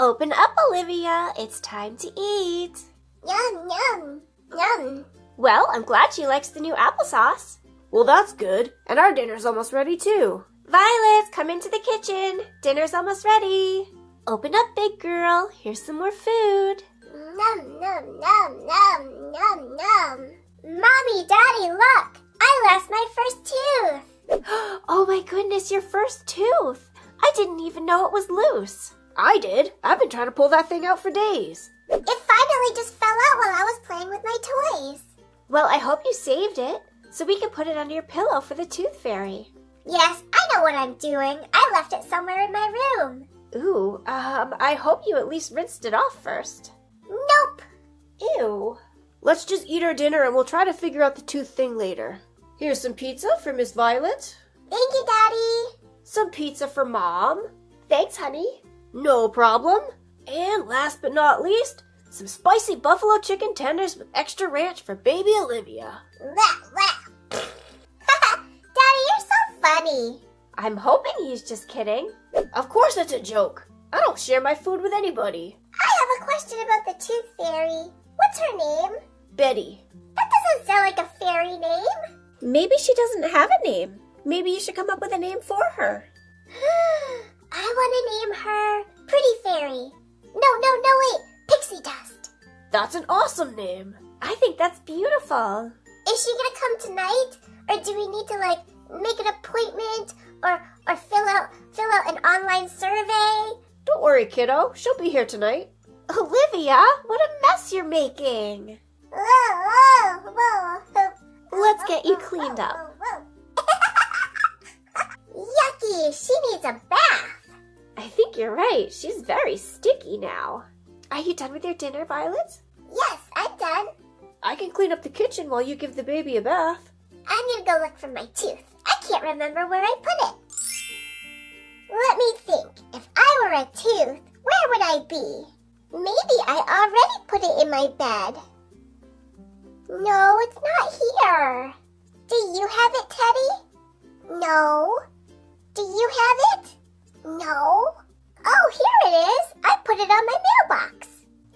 Open up, Olivia. It's time to eat. Yum, yum, yum. Well, I'm glad she likes the new applesauce. Well, that's good. And our dinner's almost ready, too. Violet, come into the kitchen. Dinner's almost ready. Open up, big girl. Here's some more food. Nom, nom, nom, nom, nom, nom. Mommy, Daddy, look. I lost my first tooth. Oh, my goodness, your first tooth. I didn't even know it was loose. I did. I've been trying to pull that thing out for days. It finally just fell out while I was playing with my toys. Well, I hope you saved it so we can put it under your pillow for the tooth fairy. Yes, I know what I'm doing. I left it somewhere in my room. Ooh, I hope you at least rinsed it off first. Nope. Ew. Let's just eat our dinner and we'll try to figure out the tooth thing later. Here's some pizza for Miss Violet. Thank you, Daddy. Some pizza for Mom. Thanks, honey. No problem. And last but not least, some spicy buffalo chicken tenders with extra ranch for baby Olivia. Daddy, you're so funny. I'm hoping he's just kidding. Of course it's a joke. I don't share my food with anybody. I have a question about the tooth fairy. What's her name? Betty. That doesn't sound like a fairy name. Maybe she doesn't have a name. Maybe you should come up with a name for her. I want to name her Pretty Fairy. No, wait. Pixie Dust. That's an awesome name. I think that's beautiful. Is she going to come tonight? Or do we need to, like, make an appointment? Or fill out an online survey? Don't worry, kiddo. She'll be here tonight. Olivia, what a mess you're making. Let's get you cleaned up. Yucky, she needs a bath. I think you're right. She's very sticky now. Are you done with your dinner, Violet? Yes, I'm done. I can clean up the kitchen while you give the baby a bath. I'm going to go look for my tooth. I can't remember where I put it. Let me think. If I were a tooth, where would I be? Maybe I already put it in my bed. No, it's not here. Do you have it, Teddy? No. Do you have it? No. Oh, here it is. I put it on my mailbox.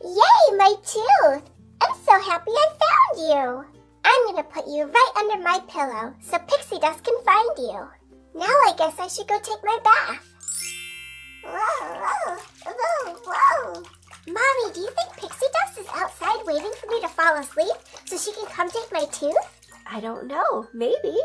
Yay, my tooth. I'm so happy I found you. I'm going to put you right under my pillow so Pixie Dust can find you. Now I guess I should go take my bath. Whoa. Mommy, do you think Pixie Dust is outside waiting for me to fall asleep so she can come take my tooth? I don't know. Maybe.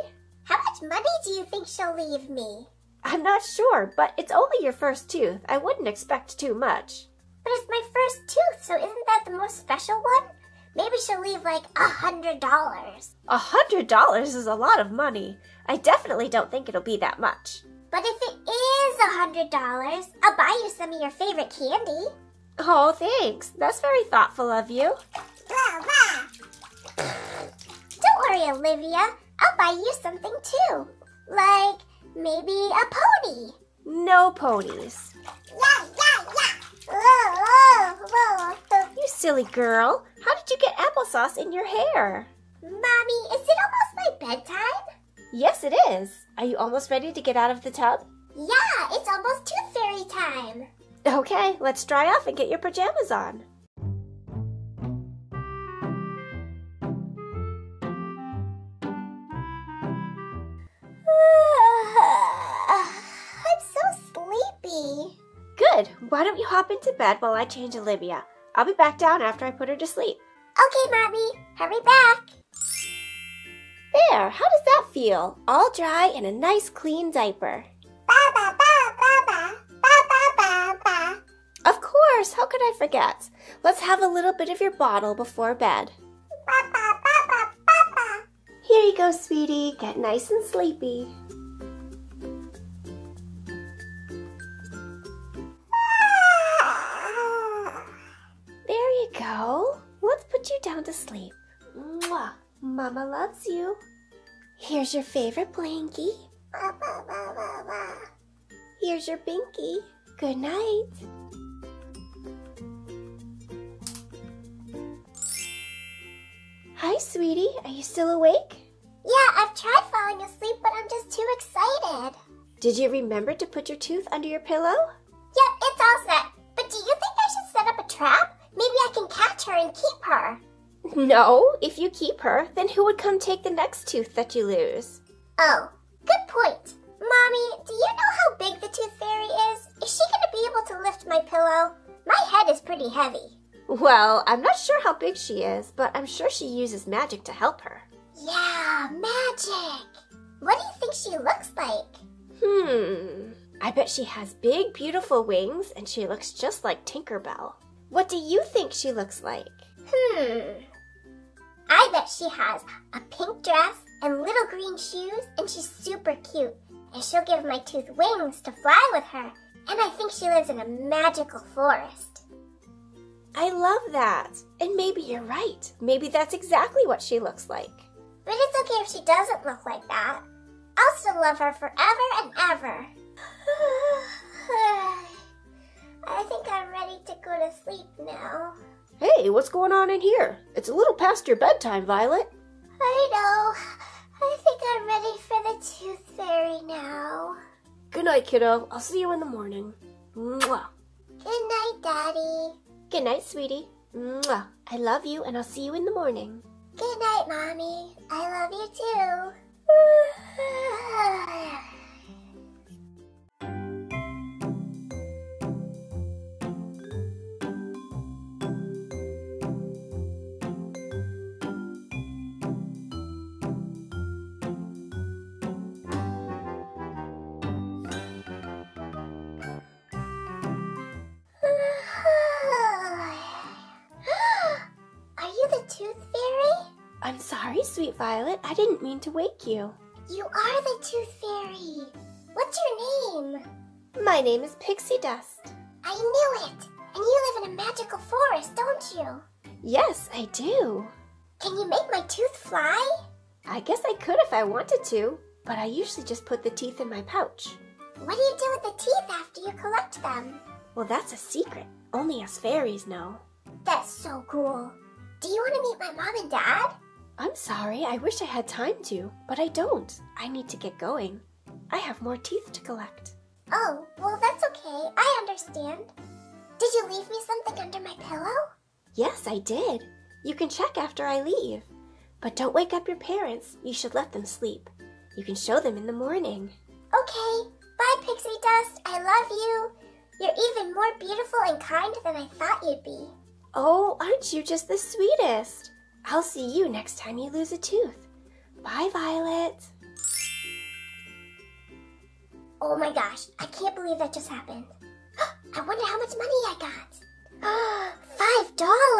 How much money do you think she'll leave me? I'm not sure, but it's only your first tooth. I wouldn't expect too much. But it's my first tooth, so isn't that the most special one? Maybe she'll leave like $100. $100 is a lot of money. I definitely don't think it'll be that much. But if it is $100, I'll buy you some of your favorite candy. Oh, thanks. That's very thoughtful of you. Don't worry, Olivia. I'll buy you something too. Like... maybe a pony. No ponies. Yeah. You silly girl. How did you get applesauce in your hair? Mommy, is it almost my bedtime? Yes, it is. Are you almost ready to get out of the tub? Yeah, it's almost tooth fairy time. Okay, let's dry off and get your pajamas on. Why don't you hop into bed while I change Olivia? I'll be back down after I put her to sleep. Okay, Mommy. Hurry back. There, how does that feel? All dry and a nice clean diaper. Ba-ba-ba-ba-ba. Of course, how could I forget? Let's have a little bit of your bottle before bed. Ba-ba-ba-ba-ba. Here you go, sweetie. Get nice and sleepy. Down to sleep. Mwah. Mama loves you. Here's your favorite blankie. Here's your binky. Good night. Hi, sweetie. Are you still awake? Yeah, I've tried falling asleep, but I'm just too excited. Did you remember to put your tooth under your pillow? Yep, it's all set. But do you think trap? Maybe I can catch her and keep her. No, if you keep her, then who would come take the next tooth that you lose? Oh, good point. Mommy, do you know how big the Tooth Fairy is? Is she going to be able to lift my pillow? My head is pretty heavy. Well, I'm not sure how big she is, but I'm sure she uses magic to help her. Yeah, magic. What do you think she looks like? I bet she has big, beautiful wings, and she looks just like Tinker Bell. What do you think she looks like? I bet she has a pink dress and little green shoes, and she's super cute. And she'll give my tooth wings to fly with her. And I think she lives in a magical forest. I love that. And maybe you're right. Maybe that's exactly what she looks like. But it's okay if she doesn't look like that. I'll still love her forever and ever. I think I'm ready to go to sleep now. Hey, what's going on in here? It's a little past your bedtime, Violet. I know. I think I'm ready for the Tooth Fairy now. Good night, kiddo. I'll see you in the morning. Mwah. Good night, Daddy. Good night, sweetie. Mwah. I love you, and I'll see you in the morning. Good night, Mommy. I love you, too. I'm sorry, sweet Violet. I didn't mean to wake you. You are the Tooth Fairy. What's your name? My name is Pixie Dust. I knew it. And you live in a magical forest, don't you? Yes, I do. Can you make my tooth fly? I guess I could if I wanted to, but I usually just put the teeth in my pouch. What do you do with the teeth after you collect them? Well, that's a secret. Only us fairies know. That's so cool. Do you want to meet my mom and dad? I'm sorry, I wish I had time to, but I don't. I need to get going. I have more teeth to collect. Oh, well that's okay. I understand. Did you leave me something under my pillow? Yes, I did. You can check after I leave. But don't wake up your parents. You should let them sleep. You can show them in the morning. Okay. Bye, Pixie Dust. I love you. You're even more beautiful and kind than I thought you'd be. Oh, aren't you just the sweetest? I'll see you next time you lose a tooth. Bye, Violet. Oh my gosh, I can't believe that just happened. I wonder how much money I got. $5!